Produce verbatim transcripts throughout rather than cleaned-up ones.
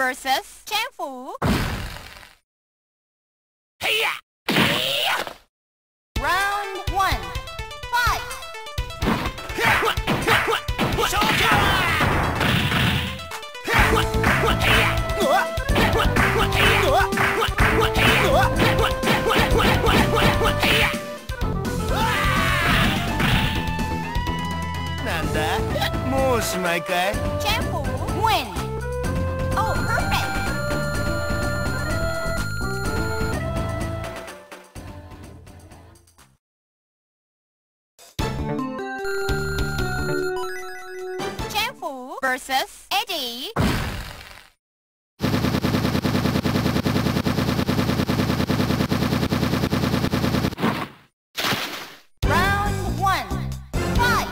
Versus cheng fu. Hey-ya! Hey-ya! Round one. Fight! Cheng fu win. Oh, perfect! Cheng Fu versus Eddie. Round one, fight!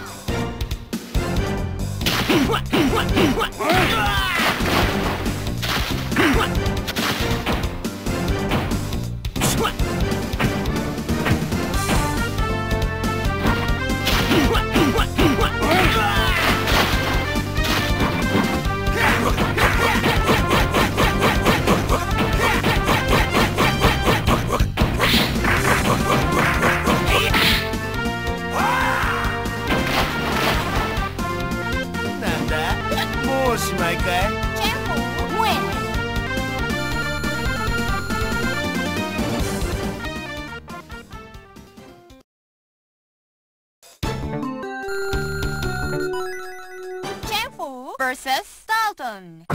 Versus Dalton.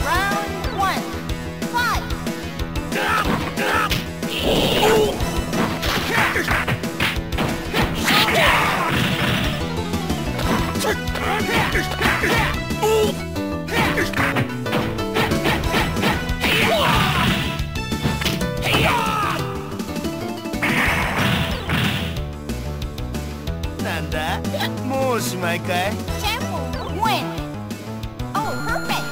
Round one, fight! My guy. Cheng Fu win. Oh, perfect.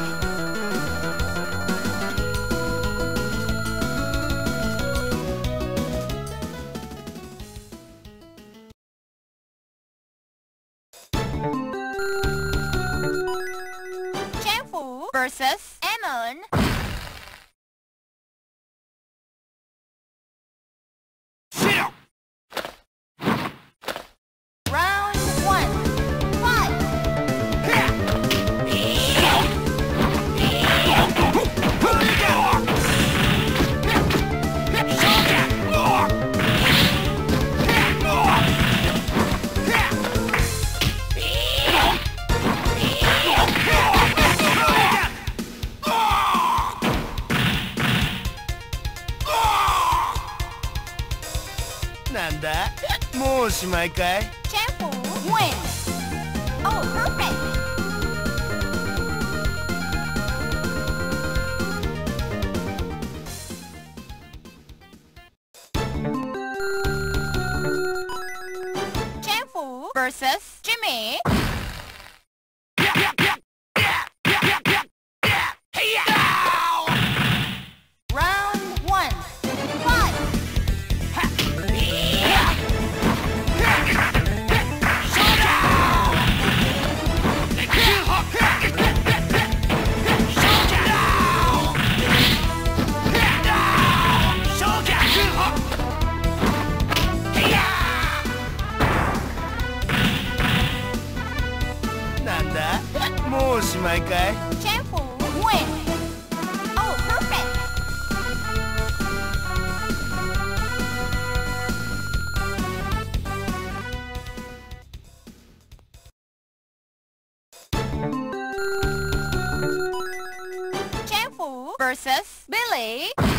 Cheng Fu versus Amon. Sit up. My guy. Cheng Fu wins. Oh, perfect. Cheng Fu versus Jimmy. My guy. Cheng Fu win. Oh, perfect. Cheng Fu versus Billy.